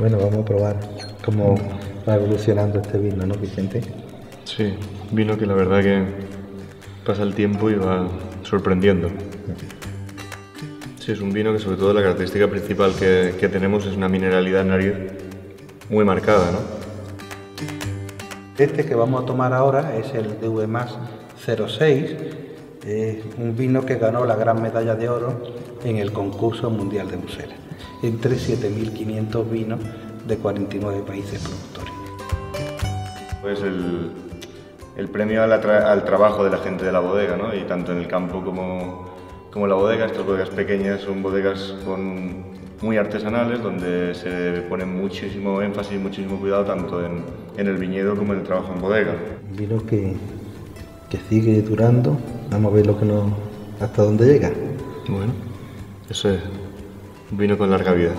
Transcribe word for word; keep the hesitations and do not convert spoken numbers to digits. Bueno, vamos a probar cómo va evolucionando este vino, ¿no, Vicente? Sí, vino que la verdad que pasa el tiempo y va sorprendiendo. Sí, es un vino que sobre todo la característica principal que, que tenemos es una mineralidad en nariz muy marcada, ¿no? Este que vamos a tomar ahora es el D V más cero seis, eh, un vino que ganó la gran medalla de oro en el concurso mundial de Bruselas, entre siete mil quinientos vinos de cuarenta y nueve países productores. Pues el, el premio al, al trabajo de la gente de la bodega, ¿no? Y tanto en el campo como, como en la bodega. Estas bodegas pequeñas son bodegas con, muy artesanales, donde se pone muchísimo énfasis, muchísimo cuidado tanto en, en el viñedo como en el trabajo en bodega. Vino que, que sigue durando, vamos a ver lo que no, hasta dónde llega. Bueno, eso es, vino con larga vida.